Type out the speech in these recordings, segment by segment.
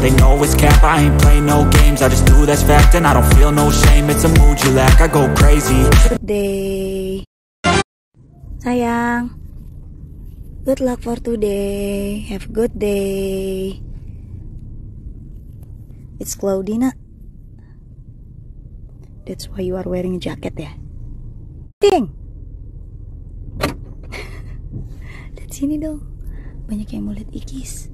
they know it's cap. I ain't play no games, I just do that's fact. And I don't feel no shame, it's a mood you lack, I go crazy. Day. Sayang, good luck for today, have a good day. It's Claudina. That's why you are wearing a jacket ya. Ting. Lihat sini dong. Banyak yang mau lihat Ikis.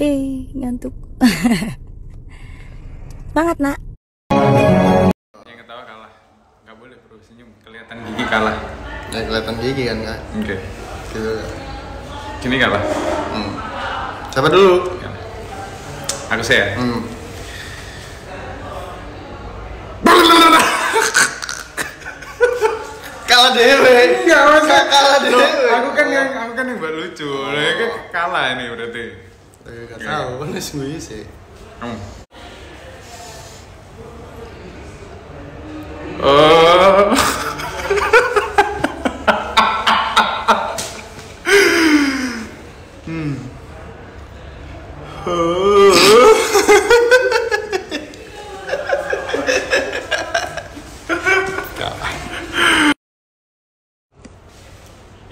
Hei, ngantuk. Banget, Nak. Yang ketawa kalah. Enggak boleh bro senyum, kelihatan gigi kalah. Ya kelihatan gigi kan, Kak? Oke. Sini kalah. Coba dulu. Aku saya. Kalah dewe. Enggak kalah dewe. Aku kan yang buat lucu. Dia kalah ini berarti. Enggak tahu, kan sembunyi sih.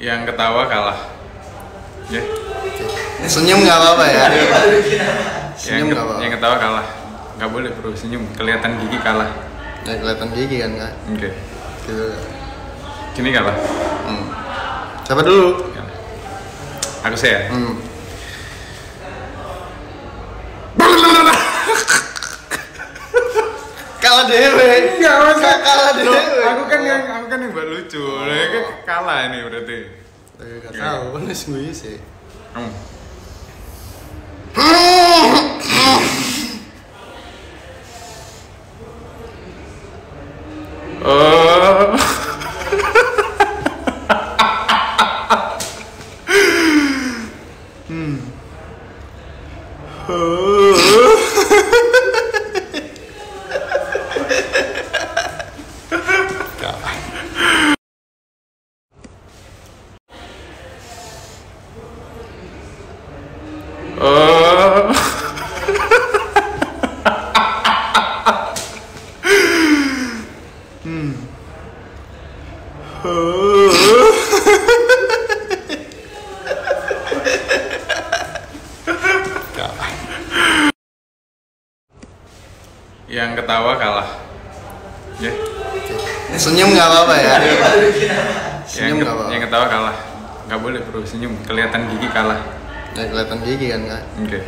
Yang ketawa kalah. Yeah. Senyum nggak apa-apa ya. Senyum nggak apa-apa. Yang ketawa kalah. Nggak boleh bro senyum, kelihatan gigi kalah. Ya kelihatan gigi kan, Kak? Oke. Gini kalah. Coba dulu. Aku saya. Kalah dewe. Enggak kalah dewe. Aku kan yang buat lucu. Dia kalah ini berarti. Enggak tahu, kan sembunyi sih. Yang ketawa kalah. Yeah. Senyum nggak apa-apa ya. Senyum nggak apa-apa. Yang ketawa kalah. Nggak boleh bro senyum, kelihatan gigi kalah. Ya kelihatan gigi kan, Kak? Oke.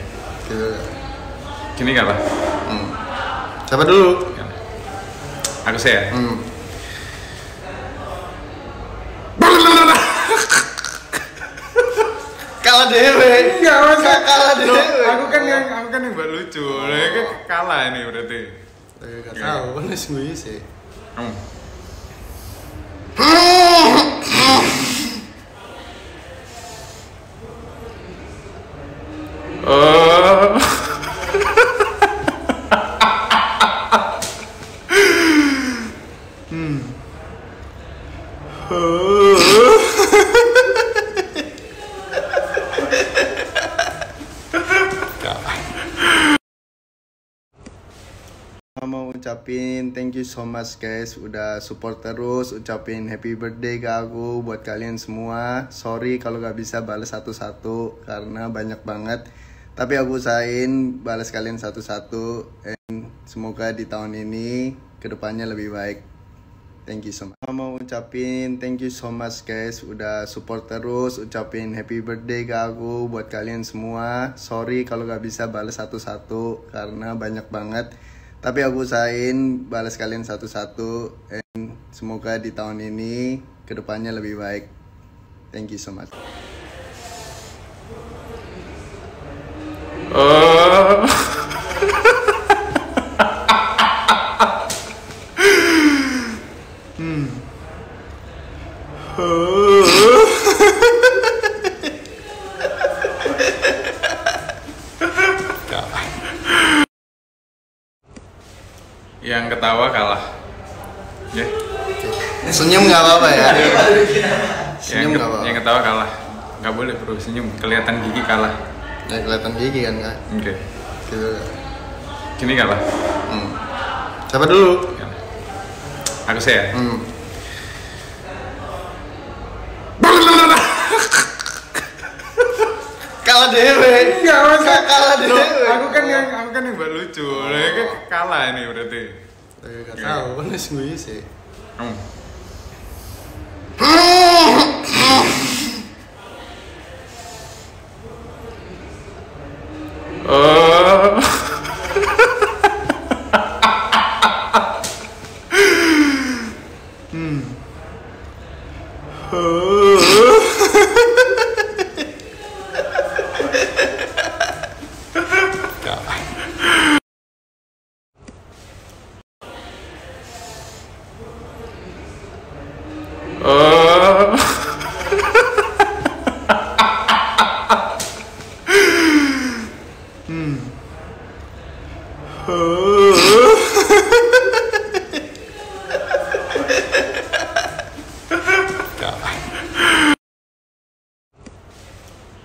Gini kalah. Coba dulu. Aku saya. Kalah dewe. Enggak kalah dewe. Aku kan yang buat lucu. Dia kalah ini berarti. Enggak tahu, kan sembunyi sih. Mau ucapin thank you so much guys, udah support terus, ucapin happy birthday ke aku buat kalian semua. Sorry kalau gak bisa balas satu-satu karena banyak banget, tapi aku usahain balas kalian satu-satu, and semoga di tahun ini kedepannya lebih baik. Thank you so much. Mau ucapin thank you so much guys, udah support terus, ucapin happy birthday ke aku buat kalian semua. Sorry kalau gak bisa balas satu-satu karena banyak banget, tapi aku usahain balas kalian satu-satu, and semoga di tahun ini kedepannya lebih baik. Thank you so much. Yang ketawa kalah. Yeah. Senyum nggak apa-apa ya. Senyum nggak apa-apa. Yang ketawa kalah. Nggak boleh bro senyum, kelihatan gigi kalah. ya kelihatan gigi kan kak. Oke. Gitu kak. Gini kak, Pak? Siapa dulu? Aku saya? Kalah dewe. Enggak, masa kalah dewe. Aku kan yang buat lucu. Kayak kalah ini berarti. Enggak tahu, mana sembunyi sih.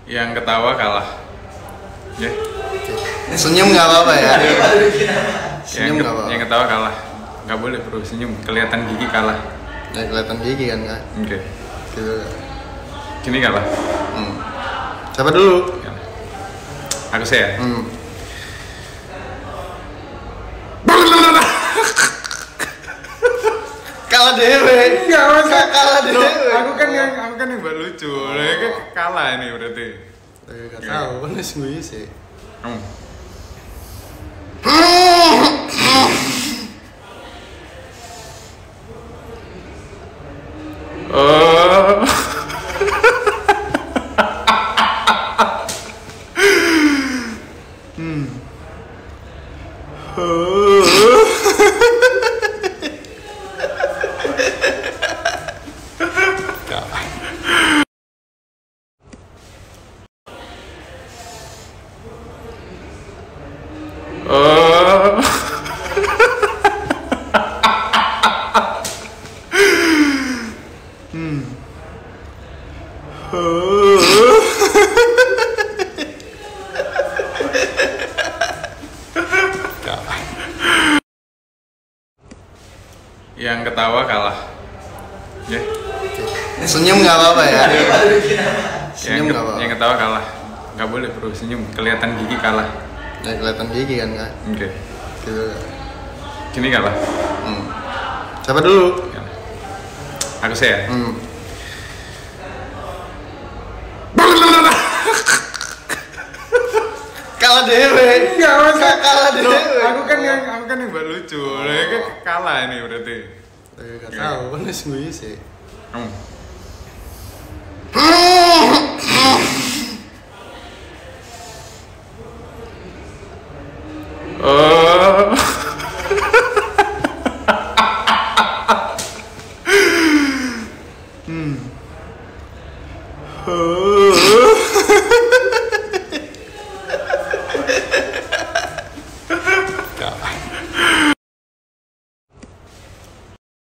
Yang ketawa kalah. Yeah. Senyum nggak apa-apa ya. Senyum nggak apa-apa. Yang ketawa kalah. Nggak boleh bro senyum. Kelihatan gigi kalah. Ya kelihatan gigi kan kak. Oke. Gitu kak. Gini kak, Pak? Siapa dulu? Aku saya. Kalah dewe. Enggak, masa kalah dewe. Aku kan yang buat lucu. Kayak kalah ini berarti. Enggak tahu, mana sembunyi sih. Yang ketawa kalah. Yeah. Senyum nggak apa-apa ya. Senyum nggak apa-apa. Yang ketawa kalah. Nggak boleh bro senyum. Kelihatan gigi kalah. Ya kelihatan gigi kan kak. Oke. Gitu kak. Gini kak, Pak? Siapa dulu? Aku saya. Kalah dewe. Enggak, masa kalah dewe. Aku kan yang buat lucu. Kayak kalah ini berarti. Enggak tahu, mana sembunyi sih.